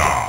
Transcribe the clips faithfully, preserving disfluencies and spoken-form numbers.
die. Yeah.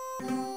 You